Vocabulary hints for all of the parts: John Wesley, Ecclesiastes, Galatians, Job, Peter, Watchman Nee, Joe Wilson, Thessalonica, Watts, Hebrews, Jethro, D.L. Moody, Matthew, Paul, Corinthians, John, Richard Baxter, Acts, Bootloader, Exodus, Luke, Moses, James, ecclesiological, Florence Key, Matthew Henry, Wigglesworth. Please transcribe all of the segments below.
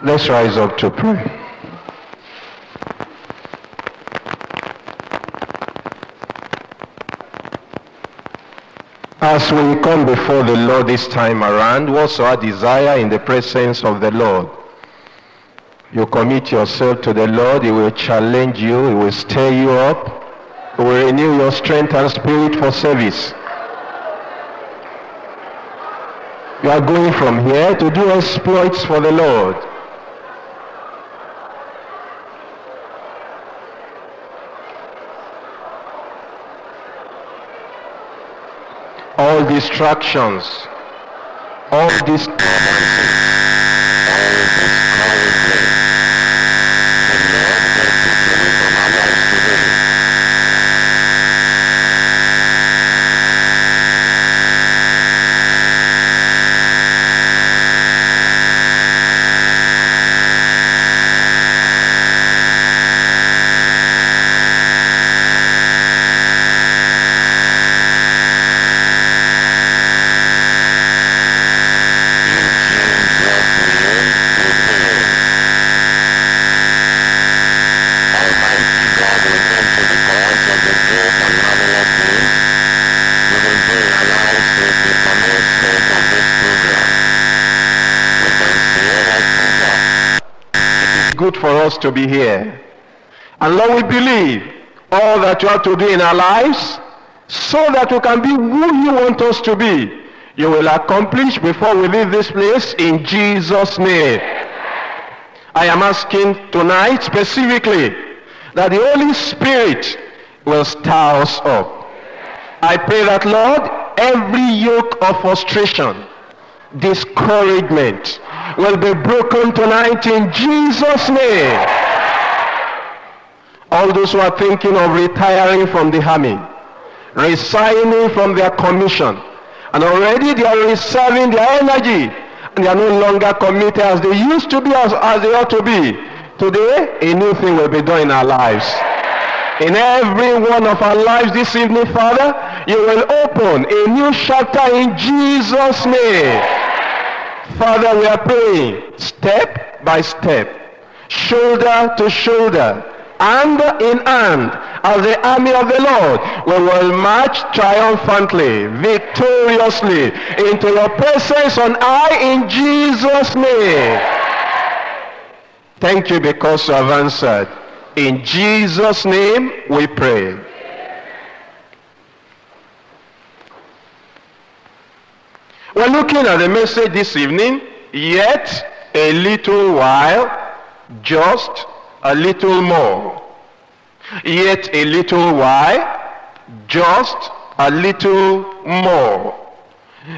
Let's rise up to pray. As we come before the Lord this time around, what's our desire in the presence of the Lord? You commit yourself to the Lord, He will challenge you, He will stir you up, He will renew your strength and spirit for service. You are going from here to do exploits for the Lord. All distractions, all disturbances, for us to be here. And Lord, we believe all that you have to do in our lives so that we can be who you want us to be. You will accomplish before we leave this place in Jesus' name. I am asking tonight specifically that the Holy Spirit will stir us up. I pray that, Lord, every yoke of frustration, discouragement will be broken tonight in Jesus' name. All those who are thinking of retiring from the army, resigning from their commission, and already they are reserving their energy, and they are no longer committed as they used to be, as they ought to be. Today, a new thing will be done in our lives. In every one of our lives this evening, Father, you will open a new chapter in Jesus' name. Father, we are praying step by step, shoulder to shoulder, hand in hand, as the army of the Lord. We will march triumphantly, victoriously, into your presence on high in Jesus' name. Thank you because you have answered. In Jesus' name we pray. We're looking at the message this evening, yet a little while, just a little more. Yet a little while, just a little more.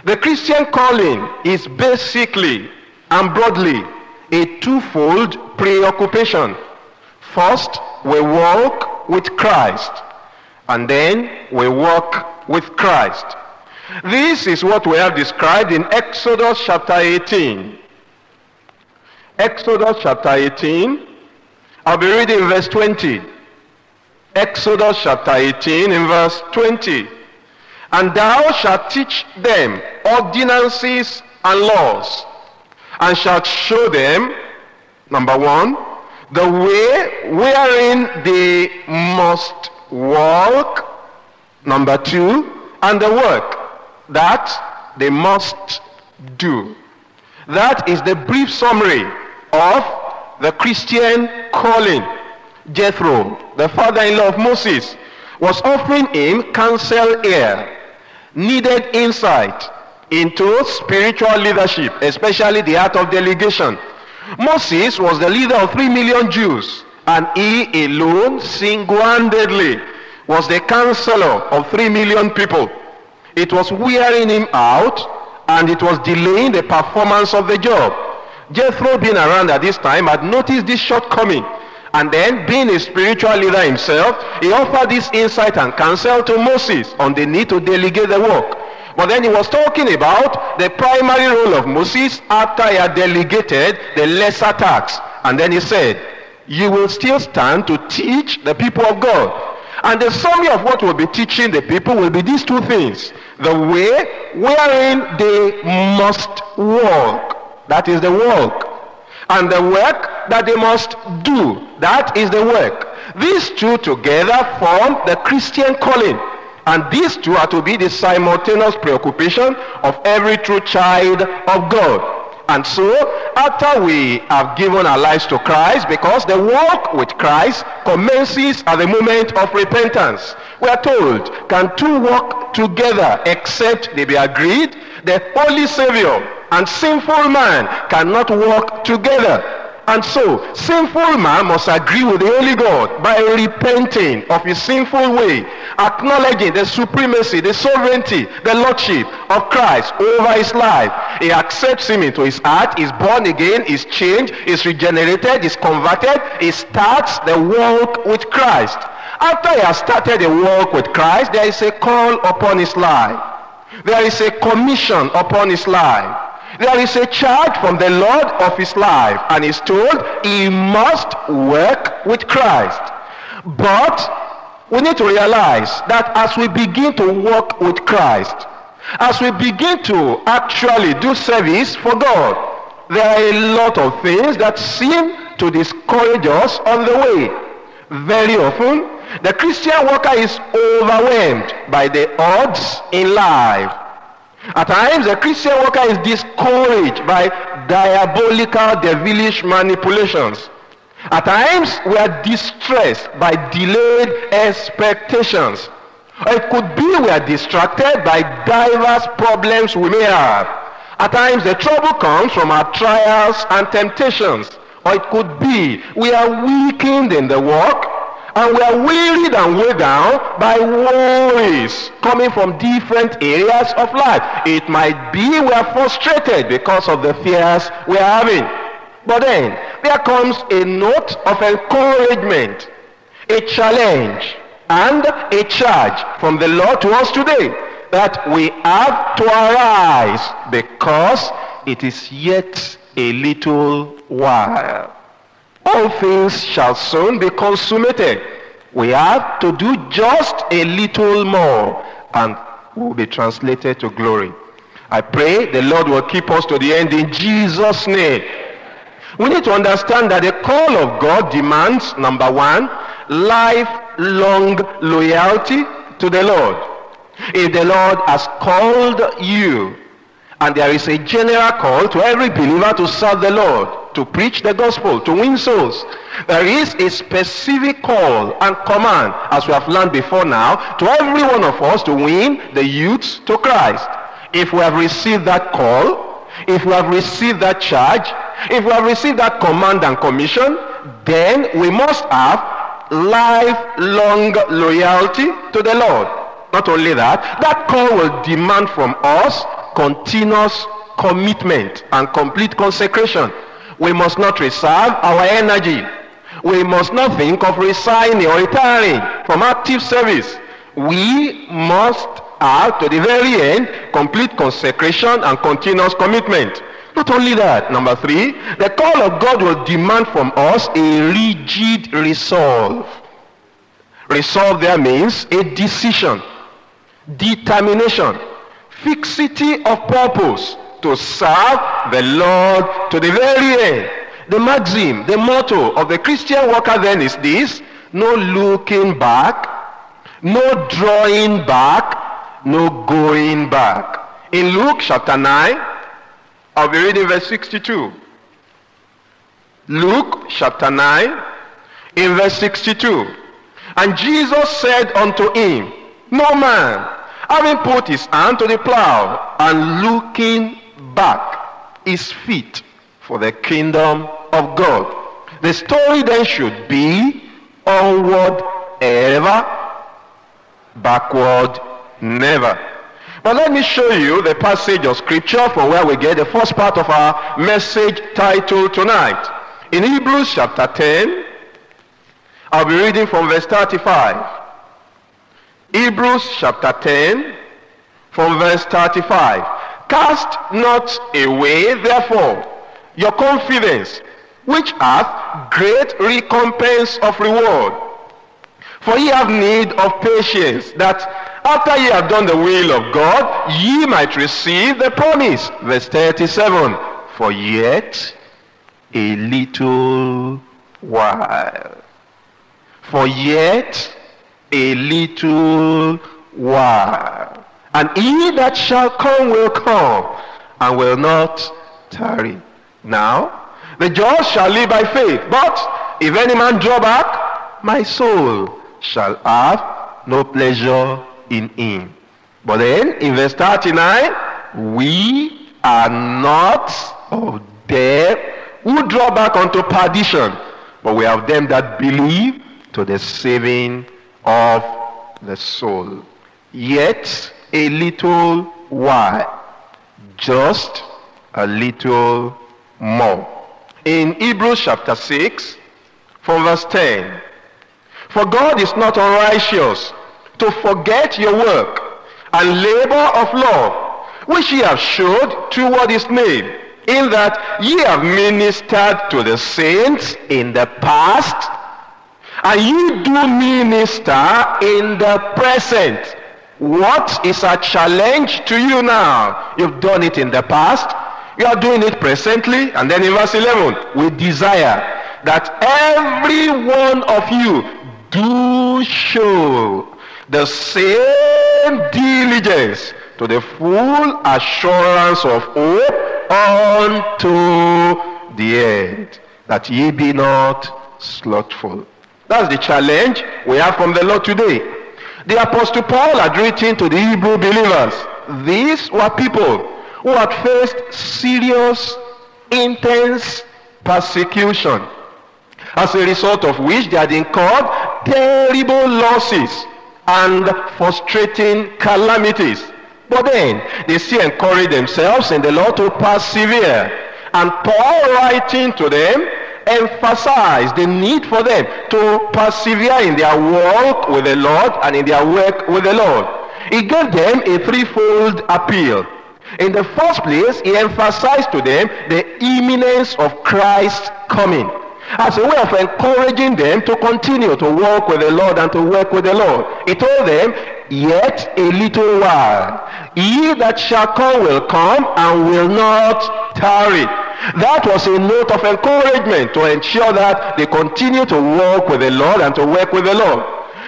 The Christian calling is basically and broadly a twofold preoccupation. First, we walk with Christ, and then we walk with Christ. This is what we have described in Exodus chapter 18. Exodus chapter 18, I'll be reading verse 20. Exodus chapter 18 in verse 20. And thou shalt teach them ordinances and laws, and shalt show them, number one, the way wherein they must walk, number two, and the work that they must do. That is the brief summary of the Christian calling. Jethro, the father-in-law of Moses, was offering him counsel here, needed insight into spiritual leadership, especially the art of delegation. Moses was the leader of 3 million Jews, and he alone, single-handedly, was the counselor of 3 million people. It was wearing him out, and it was delaying the performance of the job. Jethro, being around at this time, had noticed this shortcoming, and then, being a spiritual leader himself, he offered this insight and counsel to Moses on the need to delegate the work. But then he was talking about the primary role of Moses after he had delegated the lesser tasks. And then he said, you will still stand to teach the people of God. And the summary of what we'll be teaching the people will be these two things. The way wherein they must walk, that is the walk, and the work that they must do. That is the work. These two together form the Christian calling. And these two are to be the simultaneous preoccupation of every true child of God. And so, after we have given our lives to Christ, because the walk with Christ commences at the moment of repentance. We are told, can two walk together except they be agreed? The holy Savior and sinful man cannot walk together. And so, sinful man must agree with the Holy God by repenting of his sinful way, acknowledging the supremacy, the sovereignty, the lordship of Christ over his life. He accepts him into his heart, is born again, is changed, is regenerated, is converted. He starts the walk with Christ. After he has started the walk with Christ, there is a call upon his life. There is a commission upon his life. There is a charge from the Lord of his life, and is told he must work with Christ. But we need to realize that as we begin to work with Christ, as we begin to actually do service for God, there are a lot of things that seem to discourage us on the way. Very often, the Christian worker is overwhelmed by the odds in life. At times, the Christian worker is discouraged by diabolical, devilish manipulations. At times, we are distressed by delayed expectations. Or it could be we are distracted by diverse problems we may have. At times, the trouble comes from our trials and temptations. Or it could be we are weakened in the work, and we are wearied and weighed down by worries coming from different areas of life. It might be we are frustrated because of the fears we are having. But then, there comes a note of encouragement, a challenge, and a charge from the Lord to us today that we have to arise because it is yet a little while. All things shall soon be consummated. We have to do just a little more and we'll be translated to glory. I pray the Lord will keep us to the end in Jesus' name. We need to understand that the call of God demands, number one, lifelong loyalty to the Lord. If the Lord has called you, and there is a general call to every believer to serve the Lord, to preach the gospel, to win souls. There is a specific call and command, as we have learned before now, to every one of us to win the youths to Christ. If we have received that call, if we have received that charge, if we have received that command and commission, then we must have lifelong loyalty to the Lord. Not only that, that call will demand from us continuous commitment and complete consecration. We must not reserve our energy. We must not think of resigning or retiring from active service. We must have, to the very end, complete consecration and continuous commitment. Not only that, number three, the call of God will demand from us a rigid resolve. Resolve there means a decision, determination, fixity of purpose to serve the Lord to the very end. The maxim, the motto of the Christian worker then is this: no looking back, no drawing back, no going back. In Luke chapter 9, I'll be reading verse 62. Luke chapter 9, in verse 62. And Jesus said unto him, no man, having put his hand to the plow and looking back, is fit for the kingdom of God. The story then should be onward ever, backward never. But let me show you the passage of scripture from where we get the first part of our message title tonight. In Hebrews chapter 10, I'll be reading from verse 35. Hebrews chapter 10 from verse 35. Cast not away therefore your confidence, which hath great recompense of reward. For ye have need of patience, that after ye have done the will of God, ye might receive the promise. Verse 37. For yet a little while. For yet a little while, and he that shall come will come, and will not tarry. Now, the just shall live by faith, but if any man draw back, my soul shall have no pleasure in him. But then, in verse 39, we are not of them who draw back unto perdition, but we have them that believe to the saving of the soul. Yet a little while, just a little more. In Hebrews chapter 6, from verse 10, for God is not unrighteous to forget your work and labor of love, which ye have showed toward his name, in that ye have ministered to the saints in the past, and you do minister in the present. What is a challenge to you now? You've done it in the past, you are doing it presently. And then in verse 11, we desire that every one of you do show the same diligence to the full assurance of hope unto the end, that ye be not slothful. That's the challenge we have from the Lord today. The Apostle Paul had written to the Hebrew believers. These were people who had faced serious, intense persecution, as a result of which they had incurred terrible losses and frustrating calamities. But then, they still encouraged themselves in the Lord to persevere. And Paul, writing to them, emphasized the need for them to persevere in their walk with the Lord and in their work with the Lord. He gave them a threefold appeal. In the first place, he emphasized to them the imminence of Christ's coming, as a way of encouraging them to continue to walk with the Lord and to work with the Lord. He told them, yet a little while, he that shall come will come and will not tarry. That was a note of encouragement to ensure that they continue to walk with the Lord and to work with the Lord.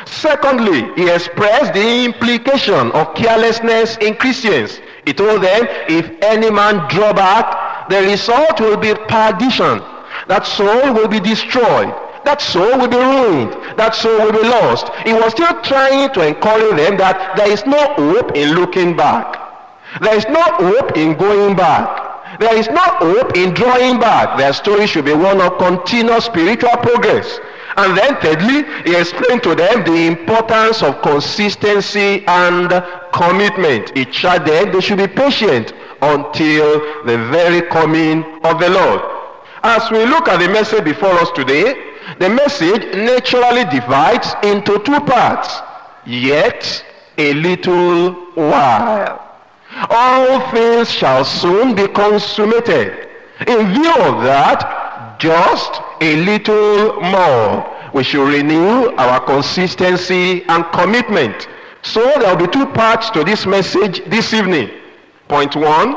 Secondly, he expressed the implication of carelessness in Christians. He told them, if any man draw back, the result will be perdition. That soul will be destroyed. That soul will be ruined. That soul will be lost. He was still trying to encourage them that there is no hope in looking back. There is no hope in going back. There is no hope in drawing back. Their story should be one of continuous spiritual progress. And then thirdly, he explained to them the importance of consistency and commitment. He charged them they should be patient until the very coming of the Lord. As we look at the message before us today, the message naturally divides into two parts. Yet a little while. All things shall soon be consummated. In view of that, just a little more. We should renew our consistency and commitment. So there will be two parts to this message this evening. Point one,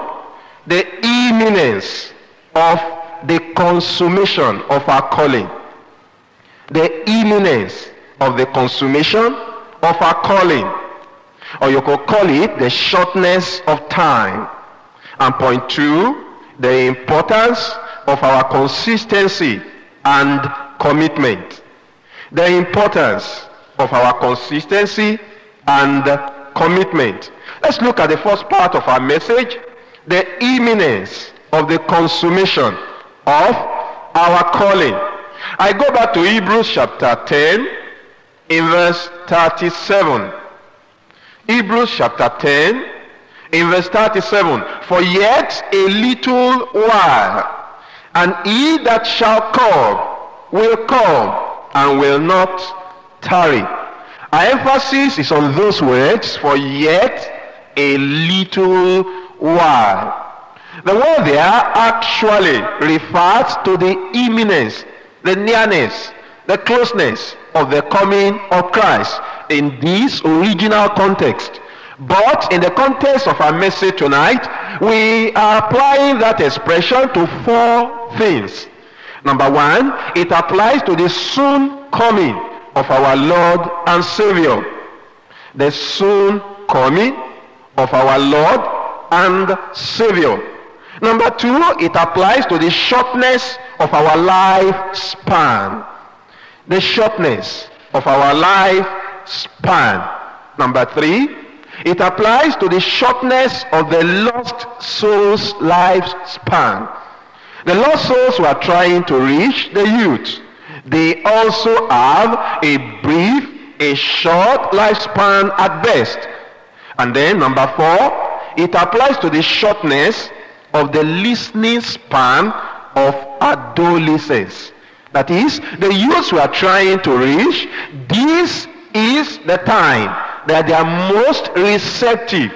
the imminence of the consummation of our calling. The imminence of the consummation of our calling. Or you could call it the shortness of time. And point two, the importance of our consistency and commitment. The importance of our consistency and commitment. Let's look at the first part of our message, the imminence of the consummation of our calling. I go back to Hebrews chapter 10 in verse 37. Hebrews chapter 10 in verse 37. For yet a little while, and he that shall come and will not tarry. Our emphasis is on those words, for yet a little while. The word there actually refers to the imminence, the nearness, the closeness of the coming of Christ in this original context. But in the context of our message tonight, we are applying that expression to four things. Number one, it applies to the soon coming of our Lord and Savior. The soon coming of our Lord and Savior. Number two, it applies to the shortness of our life span. The shortness of our life span. Number three, it applies to the shortness of the lost soul's life span. The lost souls who are trying to reach the youth, they also have a brief, a short lifespan at best. And then number four, it applies to the shortness of the listening span of adolescence. That is, the youths we are trying to reach, this is the time that they are most receptive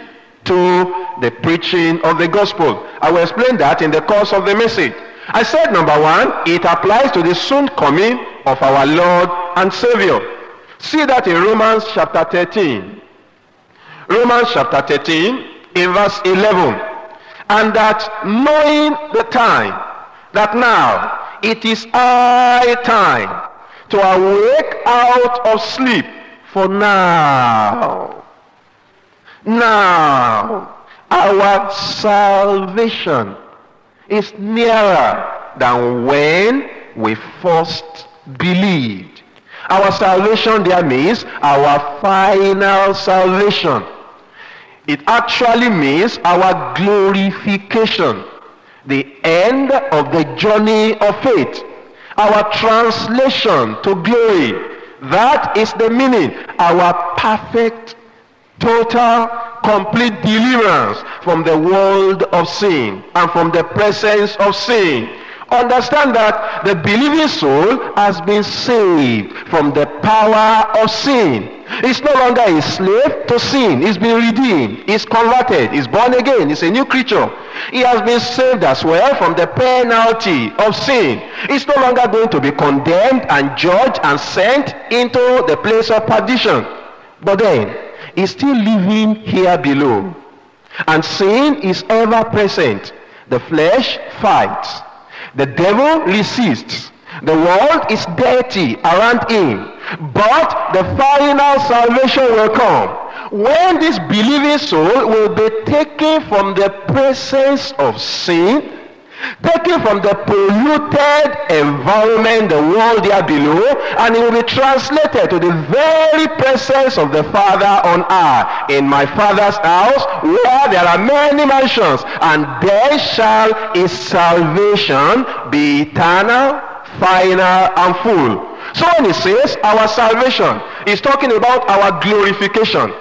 to the preaching of the gospel. I will explain that in the course of the message. I said number one, it applies to the soon coming of our Lord and Savior. See that in Romans chapter 13. Romans chapter 13 in verse 11. And that knowing the time, that now it is high time to awake out of sleep, for now our salvation is nearer than when we first believed. Our salvation there means our final salvation. It actually means our glorification, the end of the journey of faith, our translation to glory. That is the meaning, our perfect, total, complete deliverance from the world of sin and from the presence of sin. Understand that the believing soul has been saved from the power of sin. It's no longer a slave to sin. It's been redeemed. It's converted. It's born again. It's a new creature. He has been saved as well from the penalty of sin. It's no longer going to be condemned and judged and sent into the place of perdition. But then, he's still living here below. And sin is ever present. The flesh fights. The devil resists. The world is dirty around him. But the final salvation will come when this believing soul will be taken from the presence of sin, taken from the polluted environment, the world there below, and it will be translated to the very presence of the Father on earth. In my Father's house, where there are many mansions, and there shall his salvation be eternal, final, and full. So when he says our salvation, he's talking about our glorification,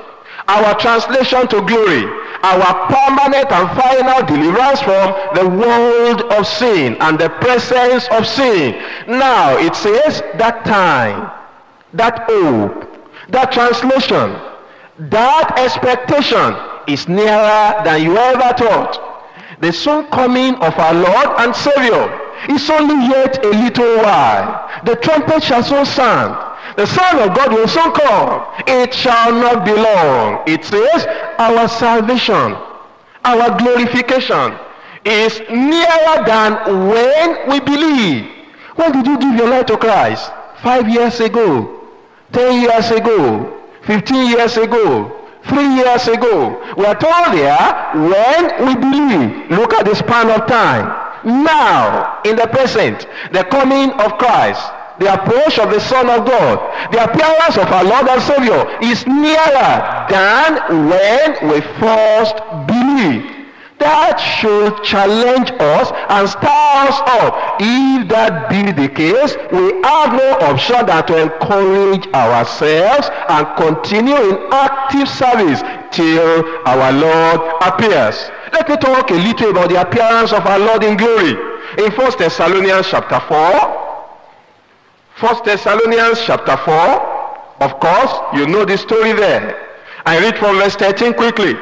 our translation to glory, our permanent and final deliverance from the world of sin and the presence of sin. Now it says that time, that hope, that translation, that expectation is nearer than you ever thought. The soon coming of our Lord and Savior is only yet a little while. The trumpet shall soon sound. The Son of God will soon come. It shall not be long. It says our salvation, our glorification is nearer than when we believe. When did you give your life to Christ? 5 years ago, 10 years ago, 15 years ago, 3 years ago. We are told here when we believe. Look at the span of time. Now, in the present, the coming of Christ, the approach of the Son of God, the appearance of our Lord and Savior is nearer than when we first believed. That should challenge us and stir us up. If that be the case, we have no option than to encourage ourselves and continue in active service till our Lord appears. Let me talk a little about the appearance of our Lord in glory. In First Thessalonians chapter 4, First Thessalonians chapter 4, of course, you know the story there. I read from verse 13 quickly.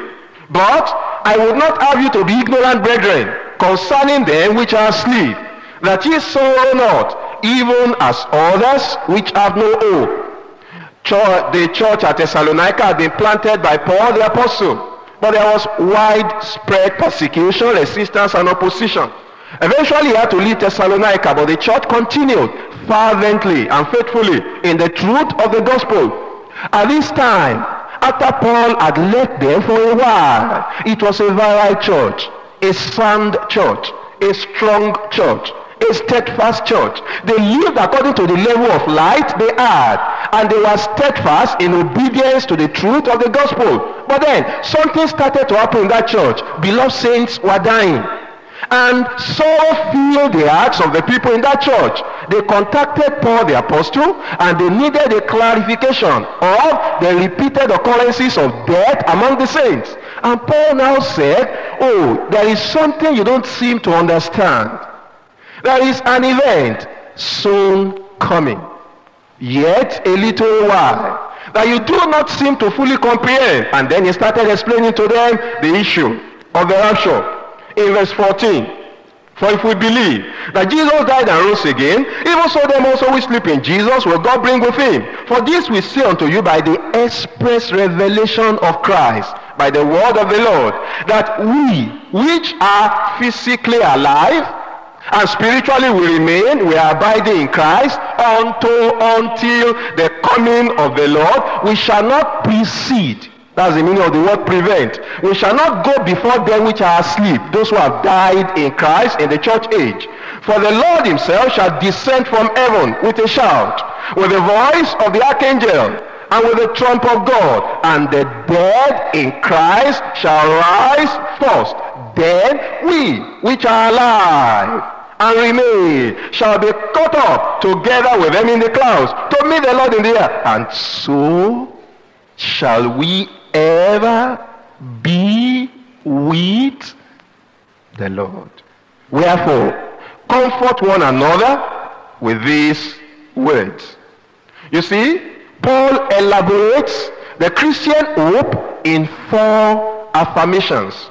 But I would not have you to be ignorant, brethren, concerning them which are asleep, that ye sorrow not, even as others which have no hope. The church at Thessalonica had been planted by Paul the apostle, but there was widespread persecution, resistance, and opposition. Eventually he had to leave Thessalonica, but the church continued fervently and faithfully in the truth of the gospel. At this time, after Paul had left them for a while, it was a virile church, a sound church, a strong church, a steadfast church. They lived according to the level of light they had, and they were steadfast in obedience to the truth of the gospel. But then something started to happen in that church. Beloved saints were dying, and so filled the hearts of the people in that church. They contacted Paul the apostle, and they needed a clarification of the repeated occurrences of death among the saints. And Paul now said, oh, there is something you don't seem to understand. There is an event soon coming, yet a little while, that you do not seem to fully comprehend. And then he started explaining to them the issue of the rapture. In verse 14, for if we believe that Jesus died and rose again, even so them also which sleep in Jesus will God bring with him. For this we say unto you by the express revelation of Christ, by the word of the Lord, that we which are physically alive and spiritually we remain, we are abiding in Christ until the coming of the Lord. We shall not precede. That's the meaning of the word prevent. We shall not go before them which are asleep, those who have died in Christ in the church age. For the Lord himself shall descend from heaven with a shout, with the voice of the archangel, and with the trump of God. And the dead in Christ shall rise first. Then we which are alive and remain shall be caught up together with them in the clouds to meet the Lord in the air. And so shall we ever be with the Lord. Wherefore, comfort one another with these words. You see, Paul elaborates the Christian hope in four affirmations.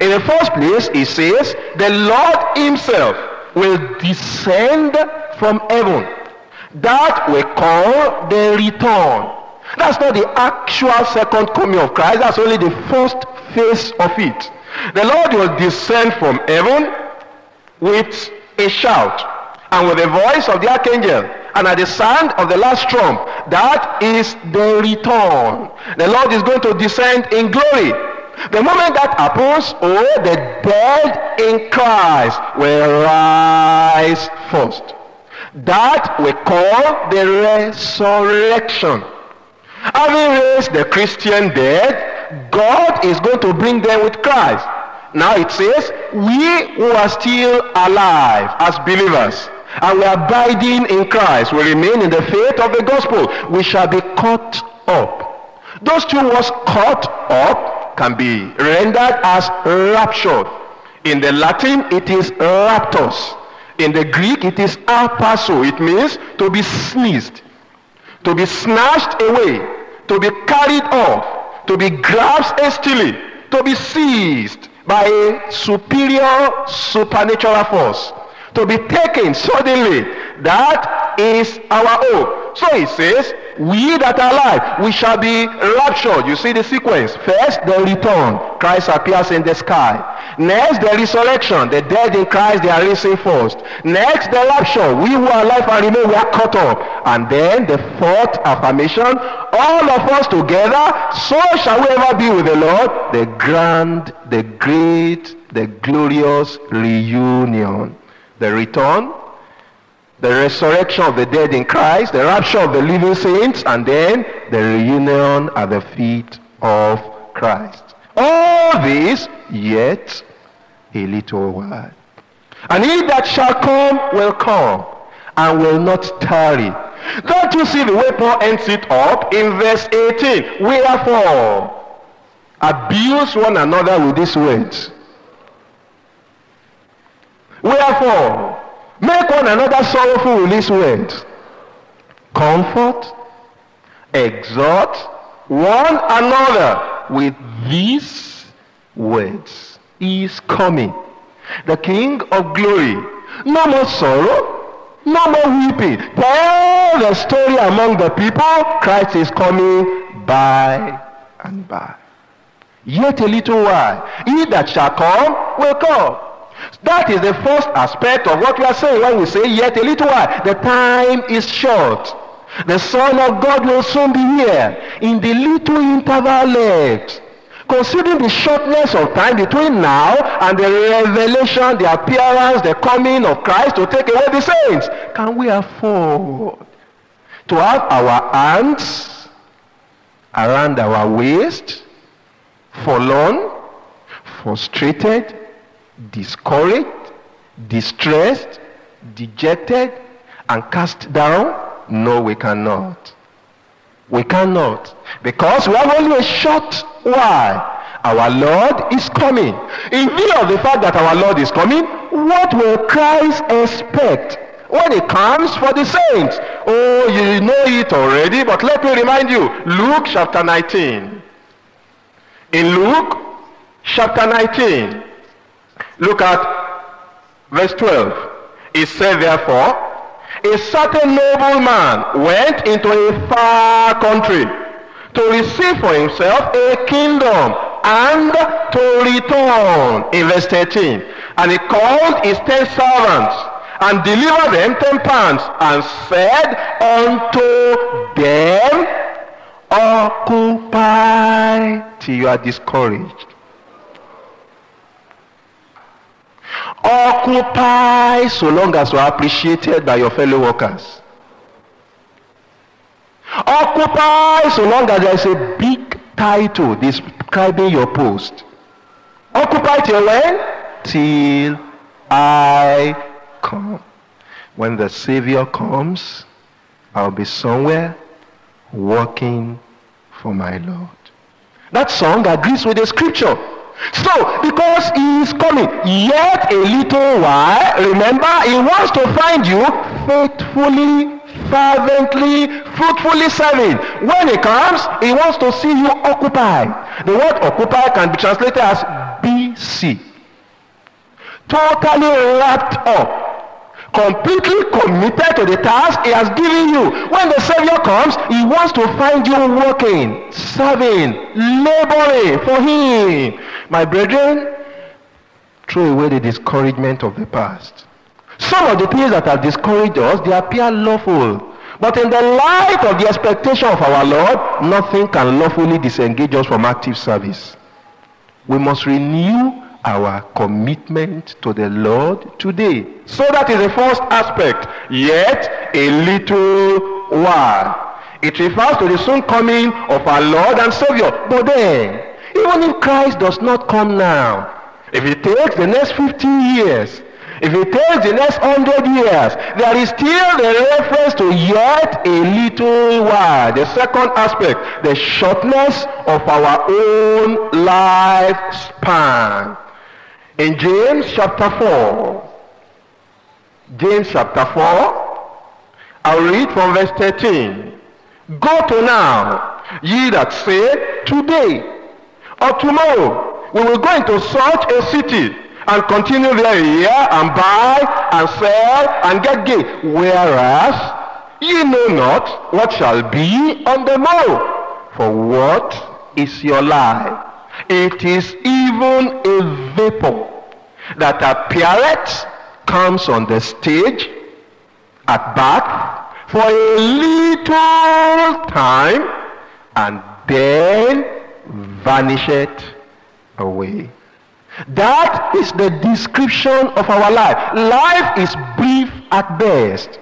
In the first place, he says, the Lord himself will descend from heaven. That we call the return. That's not the actual second coming of Christ. That's only the first phase of it. The Lord will descend from heaven with a shout, and with the voice of the archangel, and at the sound of the last trump. That is the return. The Lord is going to descend in glory. The moment that happens, oh, the dead in Christ will rise first. That we call the resurrection. Having raised the Christian dead, God is going to bring them with Christ. Now it says, we who are still alive as believers, and we are abiding in Christ, we remain in the faith of the gospel, we shall be caught up. Those two words, caught up, can be rendered as raptured. In the Latin, it is raptus. In the Greek, it is apasso. It means to be sneezed, to be snatched away, to be carried off, to be grasped hastily, to be seized by a superior supernatural force, to be taken suddenly. That is our hope. So he says, we that are alive, we shall be raptured. You see the sequence. First, the return. Christ appears in the sky. Next, the resurrection. The dead in Christ, they are risen first. Next, the rapture. We who are alive and remain, we are caught up. And then the fourth affirmation, all of us together, so shall we ever be with the Lord. The grand, the great, the glorious reunion. The return, the resurrection of the dead in Christ, the rapture of the living saints, and then the reunion at the feet of Christ. All this, yet a little while. And he that shall come, and will not tarry. Don't you see the way Paul ends it up in verse 18? Wherefore, abuse one another with these words. Wherefore, make one another sorrowful with these words. Comfort, exhort one another with these words. He is coming, the King of glory. No more sorrow, no more weeping. Tell the story among the people. Christ is coming by and by. Yet a little while. He that shall come will come. That is the first aspect of what we are saying when we say, yet a little while. The time is short. The Son of God will soon be here in the little interval left. Considering the shortness of time between now and the revelation, the appearance, the coming of Christ to take away the saints, can we afford to have our hands around our waist, forlorn, frustrated, discouraged, distressed, dejected, and cast down? No, we cannot. We cannot. Because we have only a short while. Our Lord is coming. In view of the fact that our Lord is coming, what will Christ expect when he comes for the saints? Oh, you know it already, but let me remind you. Luke chapter 19. In Luke chapter 19, look at verse 12. It said, therefore, a certain nobleman went into a far country to receive for himself a kingdom and to return. In verse 13, and he called his 10 servants and delivered them 10 pounds and said unto them, occupy till you are discouraged. Occupy so long as you are appreciated by your fellow workers. Occupy so long as there is a big title describing your post. Occupy till when? Till I come. When the Savior comes, I'll be somewhere working for my Lord. That song agrees with the scripture. So, because he is coming, yet a little while, remember, he wants to find you faithfully, fervently, fruitfully serving. When he comes, he wants to see you occupied. The word occupy can be translated as BC. Totally wrapped up. Completely committed to the task he has given you. When the Savior comes, he wants to find you working, serving, laboring for him. My brethren, throw away the discouragement of the past. Some of the things that have discouraged us, they appear lawful. But in the light of the expectation of our Lord, nothing can lawfully disengage us from active service. We must renew our commitment to the Lord today. So that is the first aspect. Yet a little while. It refers to the soon coming of our Lord and Savior. But then, even if Christ does not come now, if it takes the next 50 years, if it takes the next 100 years, there is still the reference to yet a little while. The second aspect, the shortness of our own lifespan. In James chapter 4, James chapter 4, I'll read from verse 13. Go to now, ye that say, today or tomorrow we will go into such a city and continue there a year and buy and sell and get gain. Whereas ye know not what shall be on the morrow. For what is your life? It is even a vapor that appeareth, comes on the stage at back for a little time, and then vanisheth away. That is the description of our life. Life is brief at best.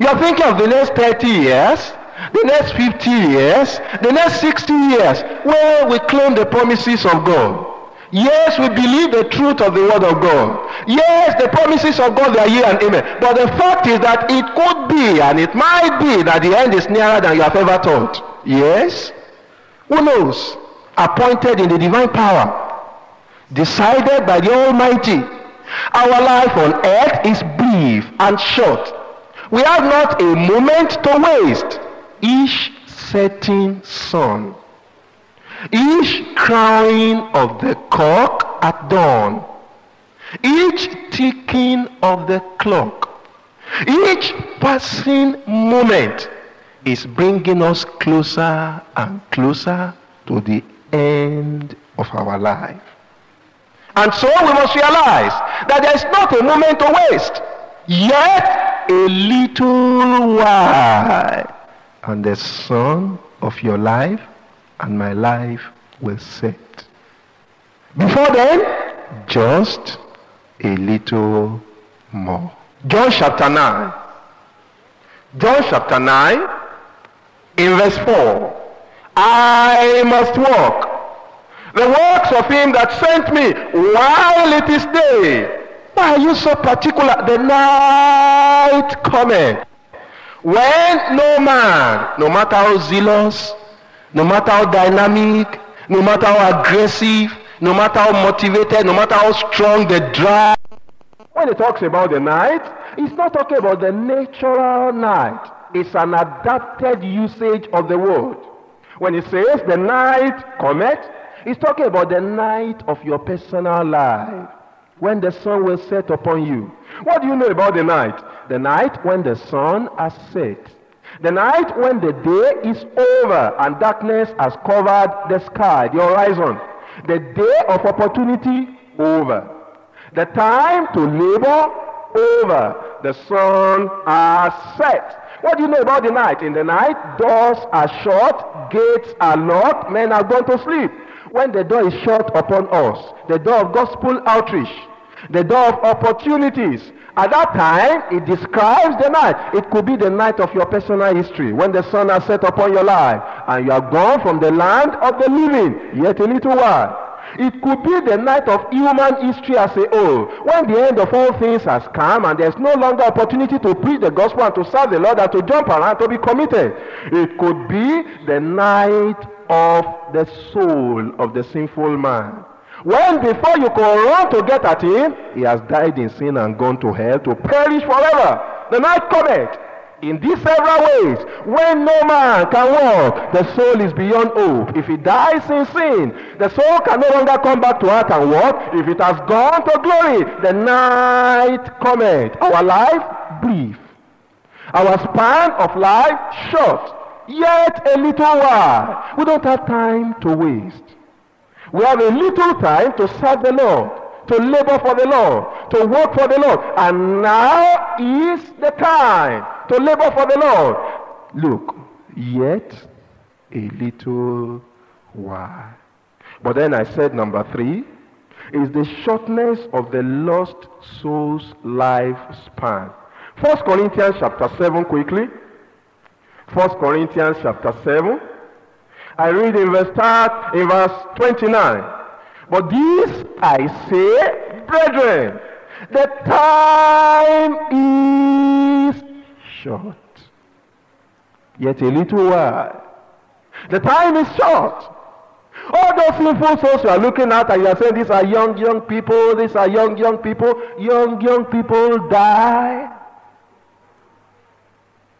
You are thinking of the next 30 years, the next 50 years, the next 60 years, where we claim the promises of God. Yes, we believe the truth of the word of God. Yes, the promises of God are here and amen. But the fact is that it could be and it might be that the end is nearer than you have ever thought. Yes? Who knows? Appointed in the divine power. Decided by the Almighty. Our life on earth is brief and short. We have not a moment to waste. Each setting sun, each crowing of the cock at dawn, each ticking of the clock, each passing moment is bringing us closer and closer to the end of our life. And so we must realize that there is not a moment to waste, yet a little while, and the sun of your life and my life will set. Before then, just a little more. John chapter 9. John chapter 9, in verse 4. I must walk the works of him that sent me while it is day. Why are you so particular? The night cometh, when no man, no matter how zealous, no matter how dynamic, no matter how aggressive, no matter how motivated, no matter how strong the drive. When he talks about the night, he's not talking about the natural night. It's an adapted usage of the word. When he says the night cometh, he's talking about the night of your personal life, when the sun will set upon you. What do you know about the night? The night when the sun has set. The night when the day is over and darkness has covered the sky, the horizon. The day of opportunity, over. The time to labor, over. The sun has set. What do you know about the night? In the night, doors are shut, gates are locked, men are gone to sleep. When the door is shut upon us, the door of gospel outreach, the door of opportunities, at that time, it describes the night. It could be the night of your personal history, when the sun has set upon your life, and you are gone from the land of the living, yet a little while. It could be the night of human history as a whole, when the end of all things has come and there's no longer opportunity to preach the gospel and to serve the Lord and to jump around, to be committed. It could be the night of the soul of the sinful man, when before you could run to get at him, he has died in sin and gone to hell to perish forever. The night cometh in these several ways, when no man can walk. The soul is beyond hope. If he dies in sin, the soul can no longer come back to earth and walk. If it has gone to glory, the night cometh. Our life brief, our span of life short, yet a little while. We don't have time to waste. We have a little time to serve the Lord, to labor for the Lord, to work for the Lord. And now is the time to labor for the Lord. Look, yet a little while. But then I said number 3 is the shortness of the lost soul's lifespan. 1 Corinthians chapter 7 quickly. 1 Corinthians chapter 7. I read in verse 29. But this I say, brethren, the time is short. Yet a little while. The time is short. All those sinful souls you are looking at and you are saying, these are young people, these are young people. Young people die.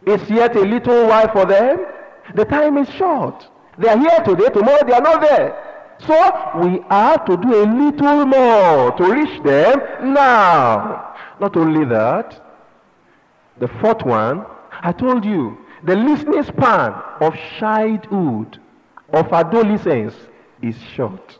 It's yet a little while for them. The time is short. They are here today, tomorrow they are not there. So we have to do a little more to reach them now. Not only that, the 4th one, I told you, the listening span of childhood, of adolescence, is short.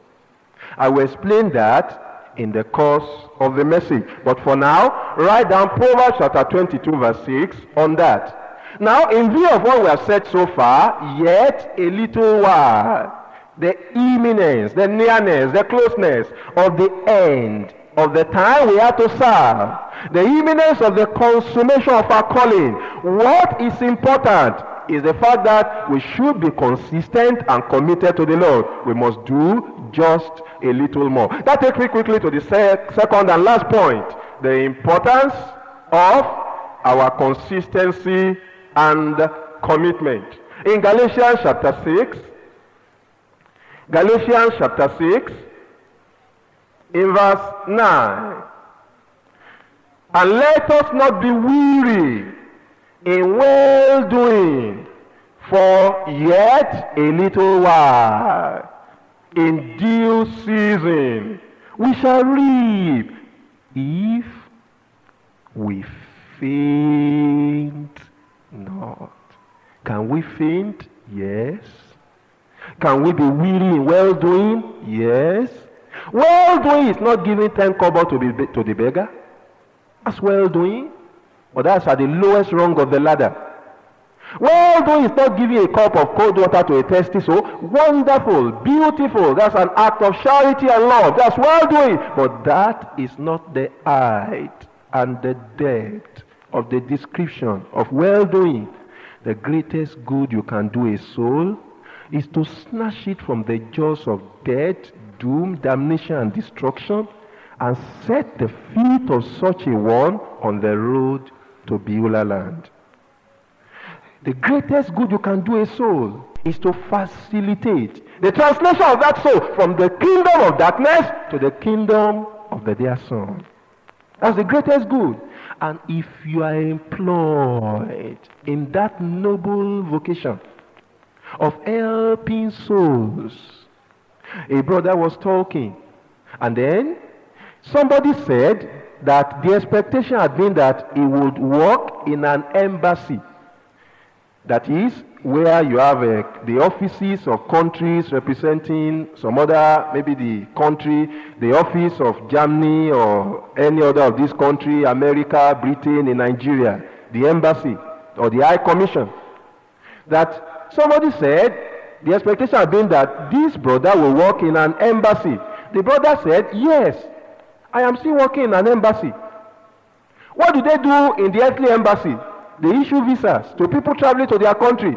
I will explain that in the course of the message. But for now, write down Proverbs chapter 22 verse 6 on that. Now, in view of what we have said so far, yet a little while, the imminence, the nearness, the closeness of the end of the time we have to serve, the imminence of the consummation of our calling. What is important is the fact that we should be consistent and committed to the Lord. We must do just a little more. That takes me quickly to the second and last point, the importance of our consistency and commitment. In Galatians chapter 6, Galatians chapter 6, in verse 9. And let us not be weary in well-doing, for yet a little while, in due season, we shall reap, if we faint not. Can we faint? Yes. Can we be weary in well-doing? Yes. Well doing is not giving 10 kobo to the beggar. That's well doing. But that's at the lowest rung of the ladder. Well doing is not giving a cup of cold water to a thirsty soul. Wonderful, beautiful. That's an act of charity and love. That's well doing. But that is not the height and the depth of the description of well doing. The greatest good you can do a soul is to snatch it from the jaws of death, doom, damnation, and destruction, and set the feet of such a one on the road to Beulah land. The greatest good you can do a soul is to facilitate the translation of that soul from the kingdom of darkness to the kingdom of the dear Son. That's the greatest good. And if you are employed in that noble vocation of helping souls, a brother was talking, and then somebody said that the expectation had been that he would work in an embassy. That is, where you have the offices of countries representing some other, maybe the country, the office of Germany or any other of this country, America, Britain, in Nigeria, the embassy or the high commission. That somebody said, the expectation had been that this brother will work in an embassy. The brother said, yes, I am still working in an embassy. What do they do in the earthly embassy? They issue visas to people traveling to their country.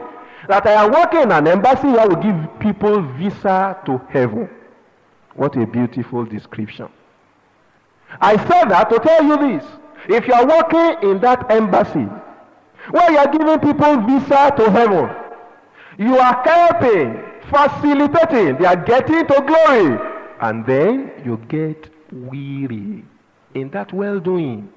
That I am working in an embassy that will give people visa to heaven. What a beautiful description. I said that to tell you this. If you are working in that embassy, where you are giving people visa to heaven, you are helping, facilitating, they are getting to glory. And then you get weary in that well-doing.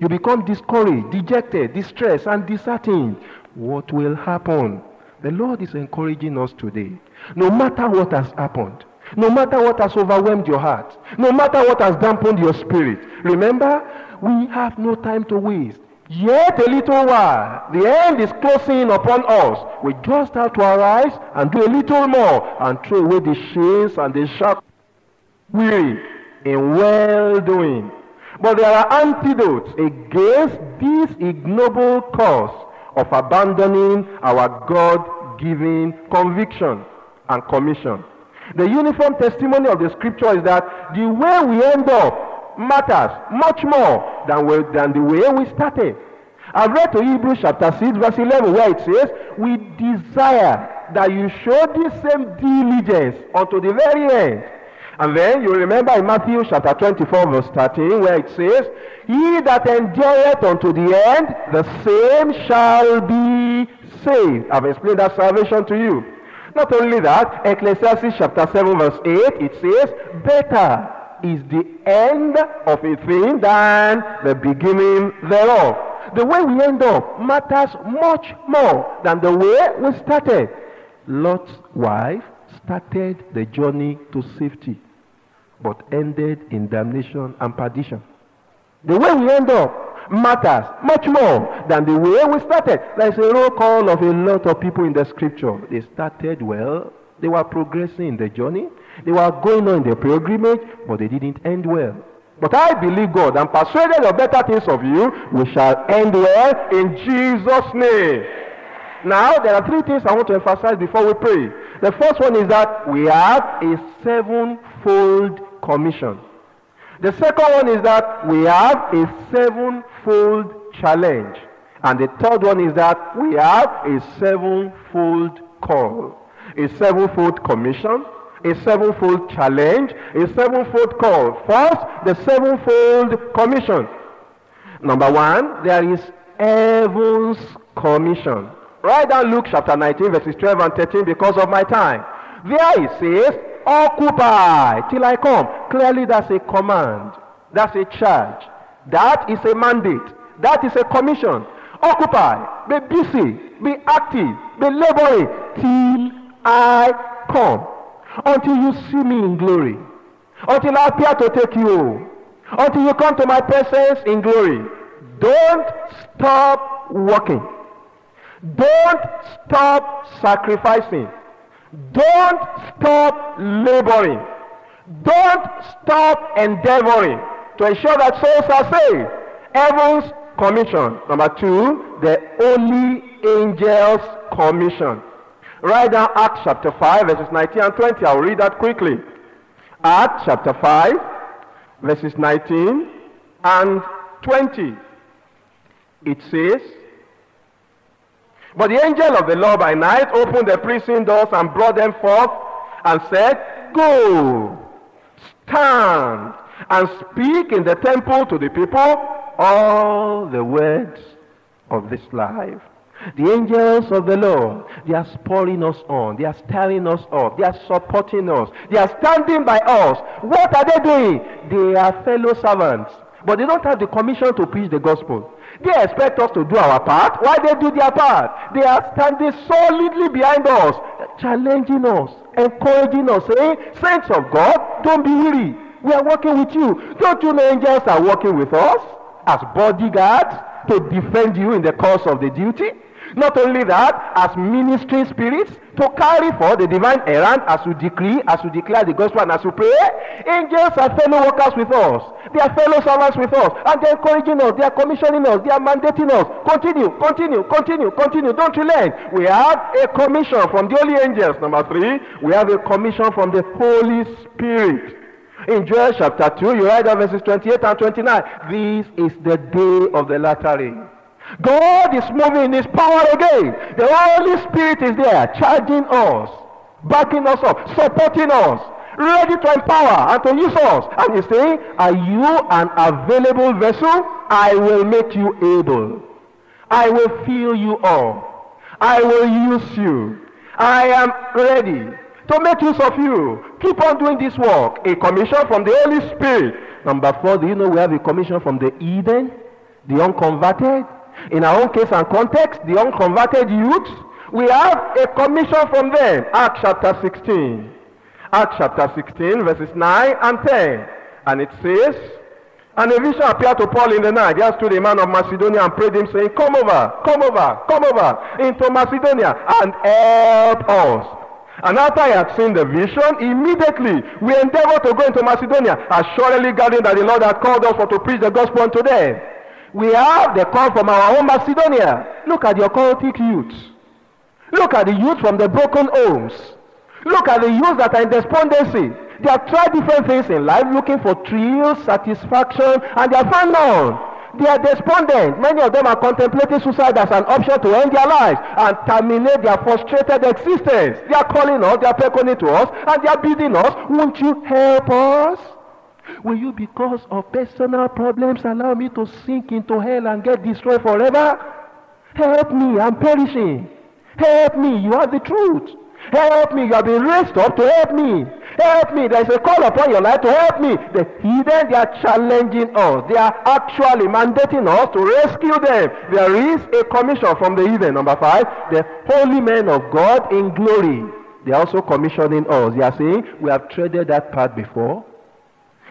You become discouraged, dejected, distressed, and disheartened. What will happen? The Lord is encouraging us today. No matter what has happened, no matter what has overwhelmed your heart, no matter what has dampened your spirit, remember, we have no time to waste. Yet a little while, the end is closing upon us. We just have to arise and do a little more and throw away the chains and the shackles. Weary in well-doing. But there are antidotes against this ignoble cause of abandoning our God-given conviction and commission. The uniform testimony of the scripture is that the way we end up matters much more than the way we started. I've read to Hebrews chapter 6 verse 11 where it says, we desire that you show the same diligence unto the very end. And then you remember in Matthew chapter 24 verse 13 where it says, he that endureth unto the end, the same shall be saved. I've explained that salvation to you. Not only that, Ecclesiastes chapter 7 verse 8, it says, better is the end of a thing than the beginning thereof. The way we end up matters much more than the way we started. Lot's wife started the journey to safety, but ended in damnation and perdition. The way we end up matters much more than the way we started. There is a roll call of a lot of people in the scripture. They started well, they were progressing in the journey, they were going on in their pilgrimage, but they didn't end well. But I believe God, I'm persuaded of better things of you. We shall end well in Jesus' name. Now, there are three things I want to emphasize before we pray. The first one is that we have a sevenfold commission. The second one is that we have a sevenfold challenge. And the third one is that we have a sevenfold call. A sevenfold commission, a sevenfold challenge, a sevenfold call. First, the sevenfold commission. Number one, there is heaven's commission. Write down Luke chapter 19 verses 12 and 13 because of my time. There it says, occupy till I come. Clearly that's a command. That's a charge. That is a mandate. That is a commission. Occupy. Be busy. Be active. Be laboring till I come. Until you see me in glory. Until I appear to take you. Until you come to my presence in glory. Don't stop working. Don't stop sacrificing. Don't stop laboring. Don't stop endeavoring to ensure that souls are saved. Heaven's commission. Number two, the holy angels' commission. Write down Acts chapter 5, verses 19 and 20. I'll read that quickly. Acts chapter 5, verses 19 and 20. It says, "But the angel of the Lord by night opened the prison doors and brought them forth and said, Go, stand, and speak in the temple to the people all the words of this life." The angels of the Lord, they are spurring us on. They are stirring us up. They are supporting us. They are standing by us. What are they doing? They are fellow servants. But they don't have the commission to preach the gospel. They expect us to do our part. Why they do their part? They are standing solidly behind us, challenging us, encouraging us, saying, "Saints of God, don't be weary. We are working with you. Don't you know angels are working with us as bodyguards to defend you in the course of the duty? Not only that, as ministering spirits, to carry forth the divine errand as you decree, as you declare the gospel, and as you pray." Angels are fellow workers with us. They are fellow servants with us. And they are encouraging us. They are commissioning us. They are mandating us. Continue, continue, continue, continue. Don't relent. We have a commission from the holy angels. Number three, we have a commission from the Holy Spirit. In Joel chapter 2, you write down verses 28 and 29. This is the day of the latter rain. God is moving in His power again. The Holy Spirit is there, charging us, backing us up, supporting us, ready to empower and to use us. And He's saying, "Are you an available vessel? I will make you able. I will fill you up. I will use you. I am ready to make use of you. Keep on doing this work." A commission from the Holy Spirit. Number four, do you know we have a commission from the heathen, the unconverted? In our own case and context, the unconverted youth, we have a commission from them. Acts chapter 16. Acts chapter 16, verses 9 and 10. And it says, "And a vision appeared to Paul in the night. There stood a man of Macedonia and prayed him, saying, Come over, come over, come over into Macedonia and help us. And after I had seen the vision, immediately we endeavored to go into Macedonia, assuredly gathering that the Lord had called us to preach the gospel unto them." We have the call from our own Macedonia. Look at the occultic youth. Look at the youth from the broken homes. Look at the youth that are in despondency. They have tried different things in life, looking for thrill, satisfaction, and they have found none. They are despondent. Many of them are contemplating suicide as an option to end their lives and terminate their frustrated existence. They are calling us, they are beckoning to us, and they are bidding us, "Won't you help us? Will you, because of personal problems, allow me to sink into hell and get destroyed forever? Help me, I'm perishing. Help me, you have the truth. Help me, you have been raised up to help me. Help me, there is a call upon your life to help me." The heathen, they are challenging us. They are actually mandating us to rescue them. There is a commission from the heathen. Number five, the holy men of God in glory. They are also commissioning us. They are saying, "We have treaded that path before.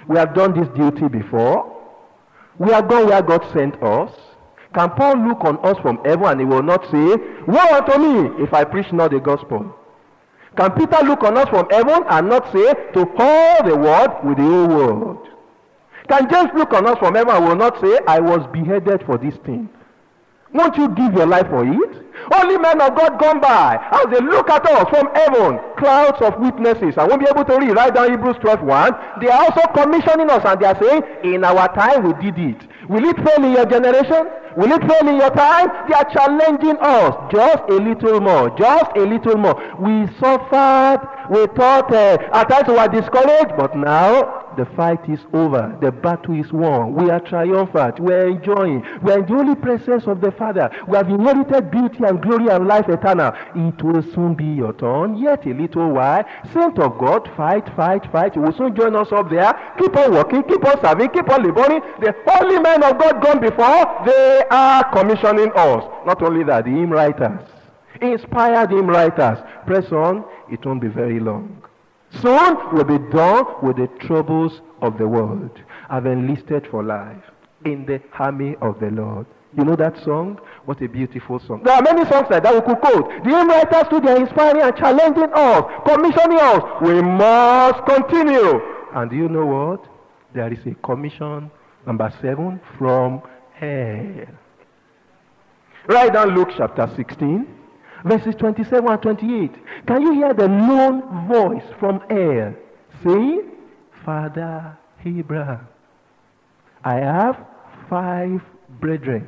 We have done this duty before. We have gone where God sent us." Can Paul look on us from heaven and he will not say, "Woe unto me if I preach not the gospel"? Can Peter look on us from heaven and not say, "To all the world with the whole world"? Can James look on us from heaven and will not say, "I was beheaded for this thing. Won't you give your life for it"? Only men of God gone by, as they look at us from heaven, clouds of witnesses. I won't be able to read. Write down Hebrews 12:1. They are also commissioning us and they are saying, "In our time we did it. Will it fail in your generation? Will it fail in your time?" They are challenging us. Just a little more. Just a little more. We suffered. We thought at times we were discouraged, but now the fight is over. The battle is won. We are triumphant. We are enjoying. We are in the holy presence of the Father. We have inherited beauty and glory and life eternal. It will soon be your turn. Yet a little while. Saint of God, fight, fight, fight. You will soon join us up there. Keep on working. Keep on serving. Keep on laboring. The holy men of God gone before, they are commissioning us. Not only that, the hymn writers, inspired hymn writers. Press on. It won't be very long. Soon we'll be done with the troubles of the world. I've enlisted for life in the army of the Lord. You know that song? What a beautiful song. There are many songs like that we could quote. The hymn writers too, they are inspiring and challenging us, commissioning us. We must continue. And do you know what? There is a commission, number 7, from hell. Write down Luke chapter 16, verses 27 and 28. Can you hear the known voice from hell saying, Father Abraham, I have 5 brethren.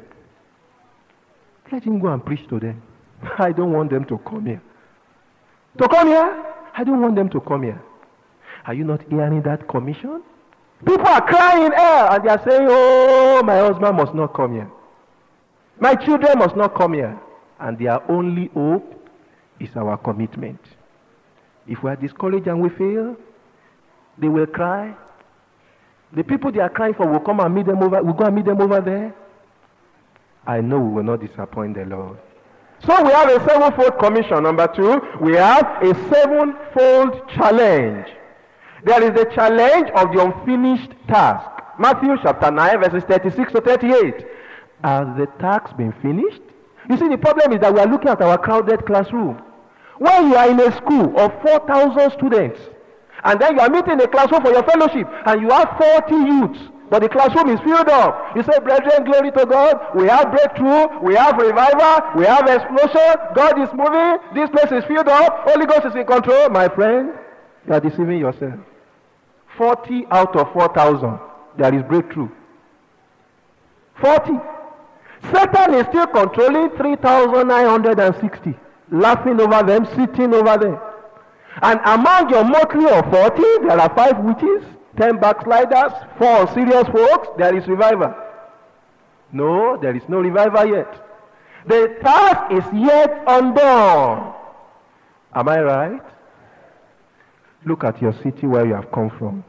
Let him go and preach to them. I don't want them to come here. To come here? I don't want them to come here. Are you not hearing that commission? People are crying out and they are saying, oh, my husband must not come here. My children must not come here. And their only hope is our commitment. If we are discouraged and we fail, they will cry. The people they are crying for will come and meet them over. We'll go and meet them over there. I know we will not disappoint the Lord. So we have a 7-fold commission. Number 2, we have a 7-fold challenge. There is the challenge of the unfinished task. Matthew chapter 9, verses 36 to 38. Has the task been finished? You see, the problem is that we are looking at our crowded classroom. When you are in a school of 4,000 students, and then you are meeting a classroom for your fellowship, and you have 40 youths, but the classroom is filled up. You say, brethren, glory to God, we have breakthrough, we have revival, we have explosion, God is moving, this place is filled up, Holy Ghost is in control. My friend, you are deceiving yourself. 40 out of 4,000, there is breakthrough. 40. Satan is still controlling 3,960, laughing over them, sitting over them. And among your motley of 40, there are 5 witches, 10 backsliders, 4 serious folks. There is revival. No, there is no revival yet. The task is yet undone. Am I right? Look at your city where you have come from.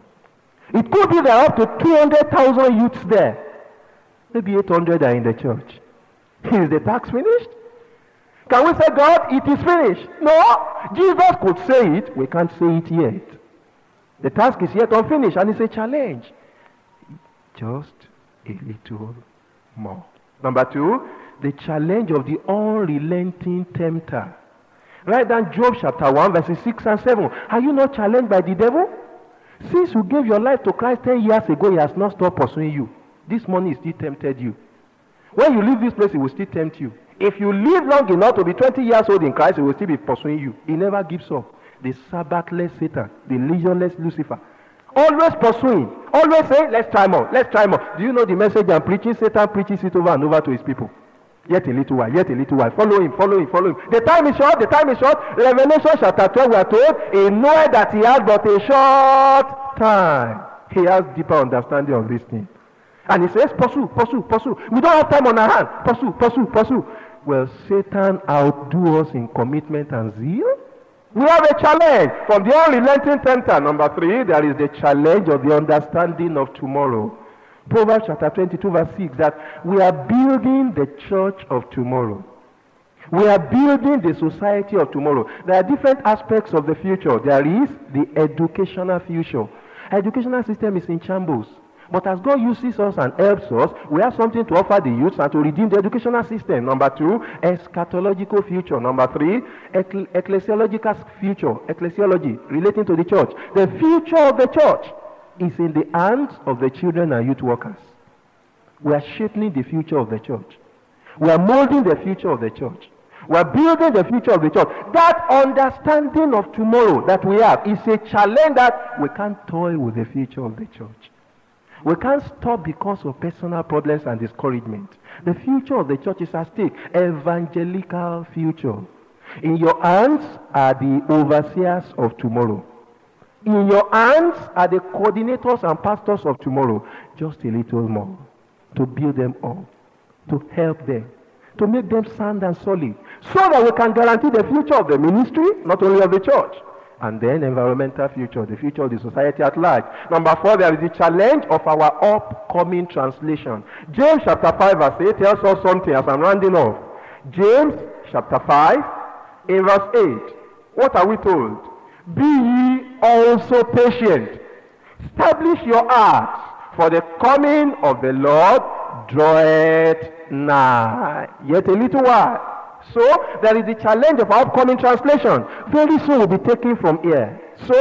It could be there are up to 200,000 youths there. Maybe 800 are in the church. Is the task finished? Can we say, God, it is finished? No. Jesus could say it. We can't say it yet. The task is yet unfinished, and it's a challenge. Just a little more. Number 2, the challenge of the unrelenting tempter. Write down Job chapter 1, verses 6 and 7. Are you not challenged by the devil? Since you gave your life to Christ 10 years ago, he has not stopped pursuing you. This morning he still tempted you. When you leave this place, he will still tempt you. If you live long enough to be 20 years old in Christ, he will still be pursuing you. He never gives up. The sabbatless Satan, the legionless Lucifer, always pursuing, always saying, let's try more, let's try more. Do you know the message I'm preaching? Satan preaches it over and over to his people. Yet a little while, yet a little while. Follow him, follow him, follow him. The time is short, the time is short. Revelation chapter 12, we are told, he knoweth that he has but a short time. He has deeper understanding of this thing. And he says, pursue, pursue, pursue. We don't have time on our hand. Pursue, pursue, pursue. Will Satan outdo us in commitment and zeal? We have a challenge from the unrelenting tempter. Number 3, there is the challenge of the understanding of tomorrow. Proverbs chapter 22, verse 6, that we are building the church of tomorrow. We are building the society of tomorrow. There are different aspects of the future. There is the educational future. Educational system is in shambles. But as God uses us and helps us, we have something to offer the youth and to redeem the educational system. Number 2, eschatological future. Number 3, ecclesiological future. Ecclesiology, relating to the church. The future of the church is in the hands of the children and youth workers. We are shaping the future of the church. We are molding the future of the church. We are building the future of the church. That understanding of tomorrow that we have is a challenge that we can't toy with the future of the church. We can't stop because of personal problems and discouragement. The future of the church is at stake. Evangelical future. In your hands are the overseers of tomorrow. In your hands are the coordinators and pastors of tomorrow. Just a little more. To build them up. To help them. To make them sound and solid. So that we can guarantee the future of the ministry, not only of the church. And then environmental future, the future of the society at large. Number 4, there is the challenge of our upcoming translation. James chapter 5 verse 8 tells us something as I'm rounding off. James chapter 5 in verse 8. What are we told? Be ye also patient. Establish your hearts, for the coming of the Lord draweth nigh. Yet a little while. So there is the challenge of upcoming translation. Very soon we'll be taken from here. So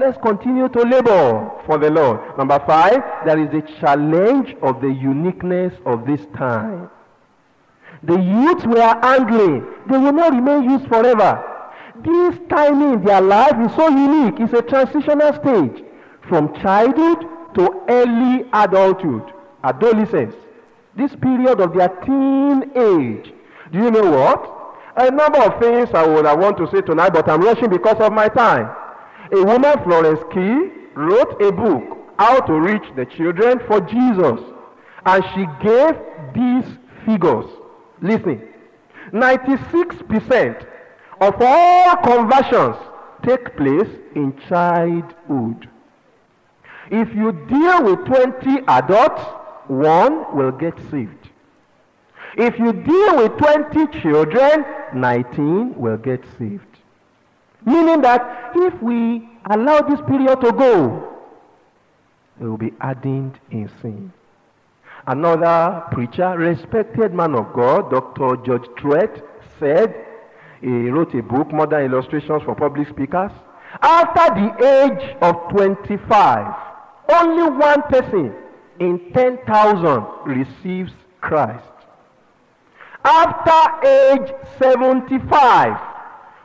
let's continue to labor for the Lord. Number 5, there is the challenge of the uniqueness of this time. The youths we are angry, they will not remain youths forever. This time in their life is so unique. It's a transitional stage from childhood to early adulthood, adolescence. This period of their teen age. Do you know what? A number of things I want to say tonight, but I'm rushing because of my time. A woman, Florence Key, wrote a book, How to Reach the Children for Jesus. And she gave these figures. Listen, 96% of all conversions take place in childhood. If you deal with 20 adults, 1 will get saved. If you deal with 20 children, 19 will get saved. Meaning that if we allow this period to go, they will be hardened in sin. Another preacher, respected man of God, Dr. George Truett, said, he wrote a book, Modern Illustrations for Public Speakers. After the age of 25, only 1 person in 10,000 receives Christ. After age 75,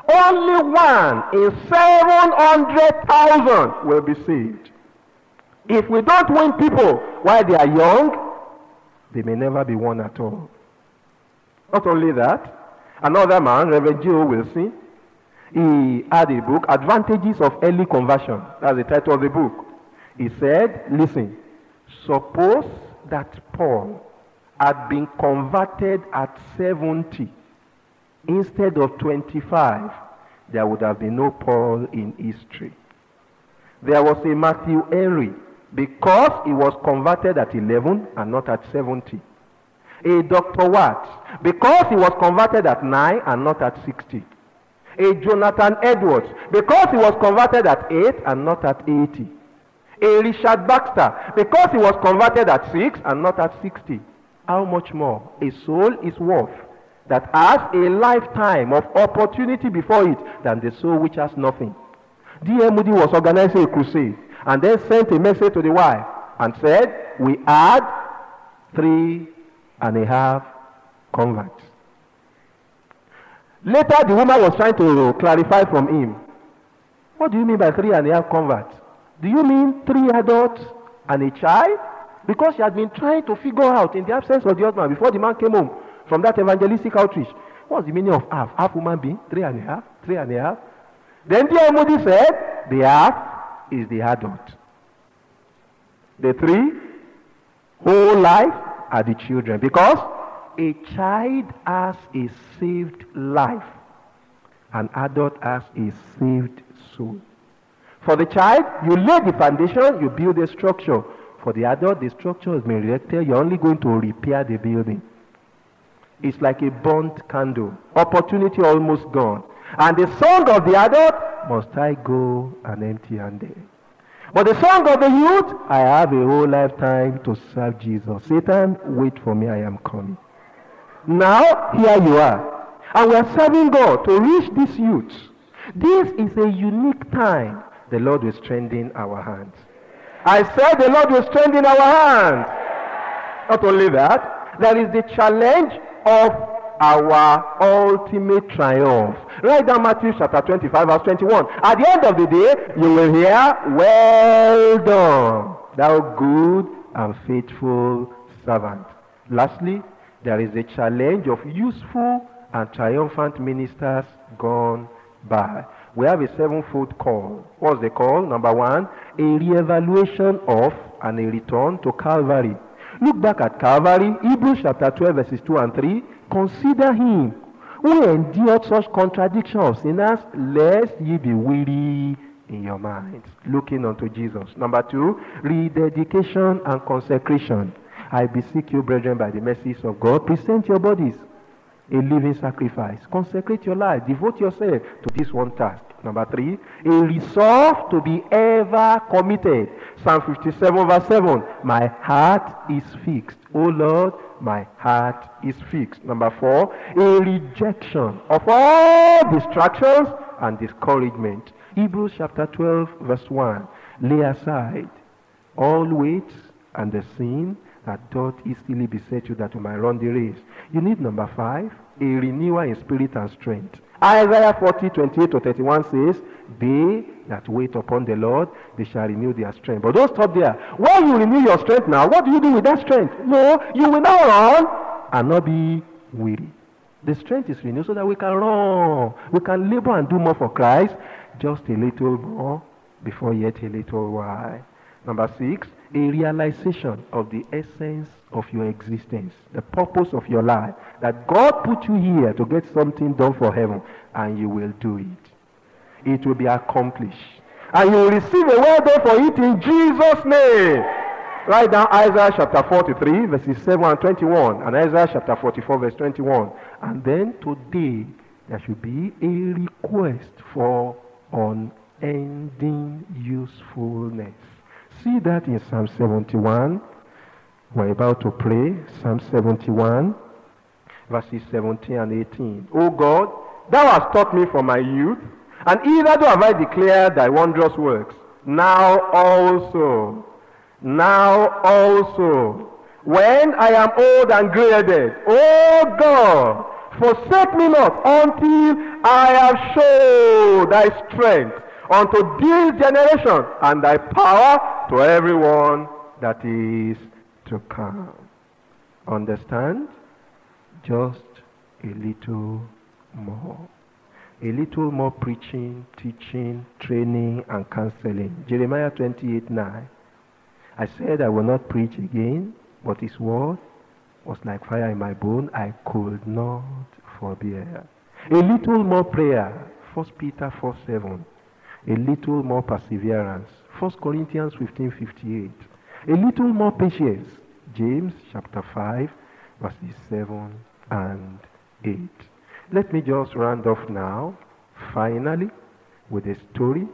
only 1 in 700,000 will be saved. If we don't win people while they are young, they may never be won at all. Not only that, another man, Reverend Joe Wilson, he had a book, Advantages of Early Conversion. That's the title of the book. He said, listen, suppose that Paul had been converted at 70. Instead of 25, there would have been no Paul in history. There was a Matthew Henry because he was converted at 11 and not at 70. A Dr. Watts because he was converted at 9 and not at 60. A Jonathan Edwards because he was converted at 8 and not at 80. A Richard Baxter because he was converted at 6 and not at 60. How much more a soul is worth that has a lifetime of opportunity before it than the soul which has nothing. D.M. Moody was organizing a crusade and then sent a message to the wife and said, we had 3.5 converts. Later, the woman was trying to clarify from him. What do you mean by 3.5 converts? Do you mean 3 adults and a child? Because she had been trying to figure out in the absence of the husband before the man came home from that evangelistic outreach. What's the meaning of half? Half human being? 3.5? 3.5? Then D.L. Moody said, the half is the adult. The 3 whole life are the children. Because a child has a saved life. An adult has a saved soul. For the child, you lay the foundation, you build a structure. For the adult, the structure has been erected. You're only going to repair the building. It's like a burnt candle. Opportunity almost gone. And the song of the adult, must I go an empty-handed? But the song of the youth, I have a whole lifetime to serve Jesus. Satan, wait for me, I am coming. Now, here you are. And we are serving God to reach these youths. This is a unique time. The Lord will strengthen our hands. I said the Lord will strengthen our hands. Not only that, there is the challenge of our ultimate triumph. Write down Matthew chapter 25 verse 21. At the end of the day, you will hear, well done, thou good and faithful servant. Lastly, there is a challenge of useful and triumphant ministers gone by. We have a 7-fold call. What's the call? Number 1, a re-evaluation of and a return to Calvary. Look back at Calvary, Hebrews chapter 12, verses 2 and 3. Consider him who endured such contradictions in us, lest ye be weary in your minds, looking unto Jesus. Number 2, rededication and consecration. I beseech you, brethren, by the mercies of God, present your bodies a living sacrifice. Consecrate your life. Devote yourself to this one task. Number three, a resolve to be ever committed. Psalm 57 verse 7, my heart is fixed. O Lord, my heart is fixed. Number four, a rejection of all distractions and discouragement. Hebrews chapter 12 verse 1, lay aside all weights and the sin that doth easily beset you, that you might run the race. You need, number five, a renewal in spirit and strength. Isaiah 40:28-31 says, they that wait upon the Lord, they shall renew their strength. But don't stop there. When you renew your strength now, what do you do with that strength? No, you will now run and not be weary. The strength is renewed so that we can run. We can labor and do more for Christ, just a little more before yet a little while. Number six, a realization of the essence of your existence, the purpose of your life, that God put you here to get something done for heaven, and you will do it. It will be accomplished. And you will receive a well done for it in Jesus' name. Write down Isaiah chapter 43, verses 7 and 21, and Isaiah chapter 44, verse 21. And then today, there should be a request for unending usefulness. See that in Psalm 71. We're about to pray. Psalm 71, verses 17 and 18. O God, thou hast taught me from my youth, and hitherto have I declared thy wondrous works. Now also, when I am old and grey-headed, O God, forsake me not until I have showed thy strength unto this generation, and thy power to everyone that is to come. Understand? Just a little more. A little more preaching, teaching, training, and counseling. Jeremiah 28:9. I said I will not preach again, but his word was like fire in my bone. I could not forbear. A little more prayer. 1 Peter 4:7. A little more perseverance. 1 Corinthians 15:58. A little more patience. James chapter 5, verses 7 and 8. Let me just round off now, finally, with the story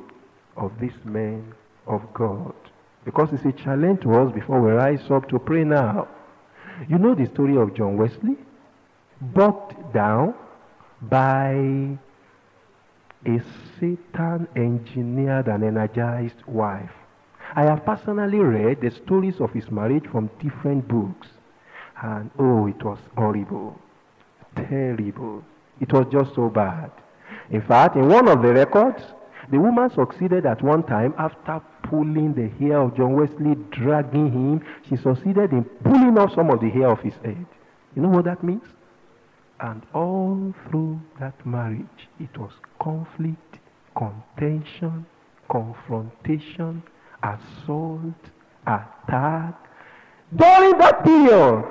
of this man of God, because it's a challenge to us before we rise up to pray now. You know the story of John Wesley, bogged down by a Satan-engineered and energized wife. I have personally read the stories of his marriage from different books, and oh, it was horrible, terrible. It was just so bad. In fact, in one of the records, the woman succeeded at one time, after pulling the hair of John Wesley, dragging him, she succeeded in pulling off some of the hair of his head. You know what that means? And all through that marriage, it was conflict, contention, confrontation, assault, attack. During that period,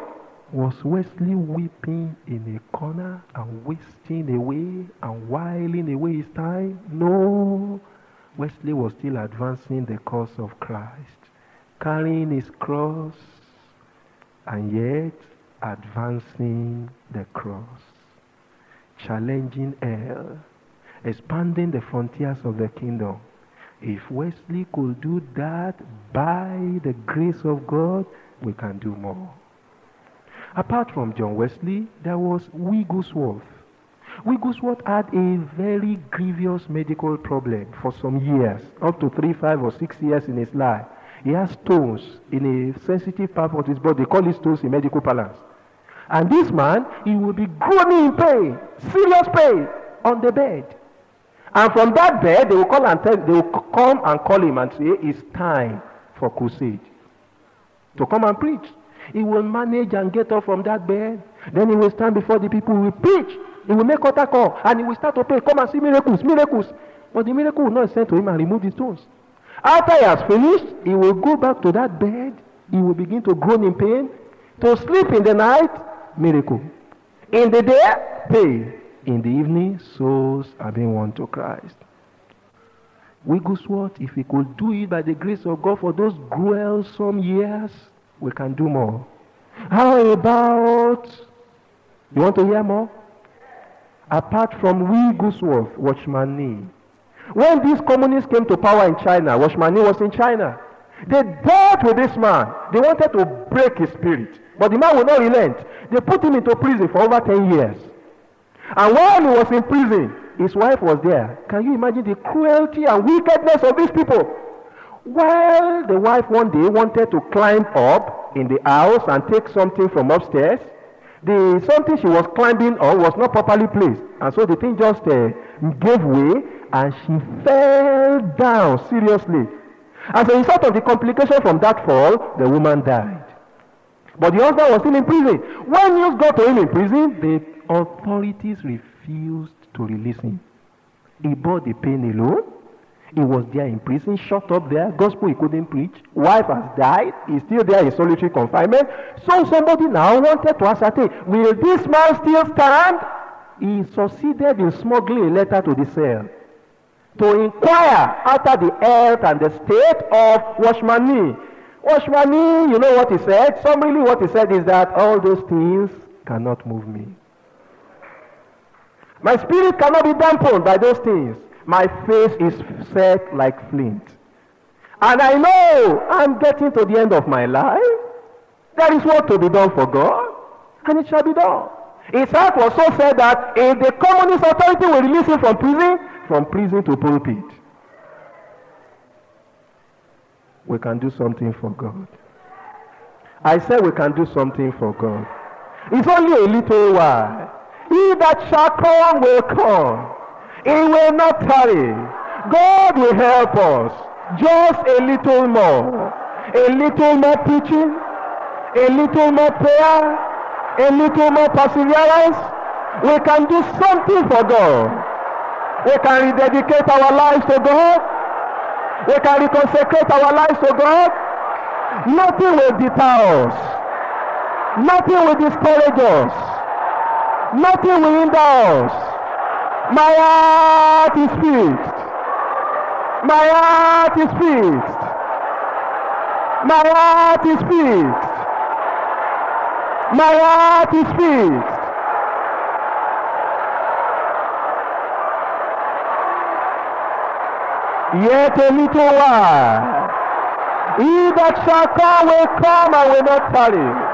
was Wesley weeping in a corner and wasting away and whiling away his time? No. Wesley was still advancing the cause of Christ, carrying his cross, and yet advancing the cross, challenging hell, expanding the frontiers of the kingdom. If Wesley could do that by the grace of God, we can do more. Apart from John Wesley, there was Wigglesworth. Wigglesworth had a very grievous medical problem for some years, up to 3, 5, or 6 years in his life. He has stones in a sensitive part of his body. They call it stones in medical parlance. And this man, he will be groaning in pain, serious pain, on the bed. And from that bed, they will come and call him and say, it's time for crusade, to come and preach. He will manage and get up from that bed. Then he will stand before the people, he will preach. He will make altar call, and he will start to pray, come and see miracles, miracles. But the miracle will not send to him and remove the stones. After he has finished, he will go back to that bed. He will begin to groan in pain. To sleep in the night, miracle. In the day, pain. In the evening, souls are being won to Christ. Wigglesworth, if he could do it by the grace of God for those gruesome years, we can do more. How about, you want to hear more? Apart from Wigglesworth, Watchman Nee. When these communists came to power in China, Watchman Nee was in China. They dealt with this man. They wanted to break his spirit, but the man would not relent. They put him into prison for over 10 years. And while he was in prison, his wife was there. Can you imagine the cruelty and wickedness of these people? Well, the wife one day wanted to climb up in the house and take something from upstairs. The something she was climbing on was not properly placed, and so the thing just gave way, and she fell down seriously. As a result of the complication from that fall, the woman died. But the husband was still in prison. When news got to him in prison, the authorities refused to release him. He bore the pain alone. He was there in prison, shut up there, gospel he couldn't preach. Wife has died. He's still there in solitary confinement. So somebody now wanted to ascertain, will this man still stand? He succeeded in smuggling a letter to the cell to inquire after the health and the state of Watchman Nee. Watchman Nee, you know what he said? Summarily, what he said is that all those things cannot move me. My spirit cannot be dampened by those things. My face is set like flint. And I know I'm getting to the end of my life. There is work to be done for God, and it shall be done. His heart was so sad that if the communist authority will release him from prison to pulpit. We can do something for God. I said we can do something for God. It's only a little while. He that shall come will come. It will not tarry. God will help us. Just a little more. A little more preaching. A little more prayer. A little more perseverance. We can do something for God. We can rededicate our lives to God. We can reconsecrate our lives to God. Nothing will deter us. Nothing will discourage us. Nothing will hinder us. My heart is fixed. My heart is fixed. My heart is fixed. My heart is fixed. Yet a little while. He that shall come will come and will not tarry.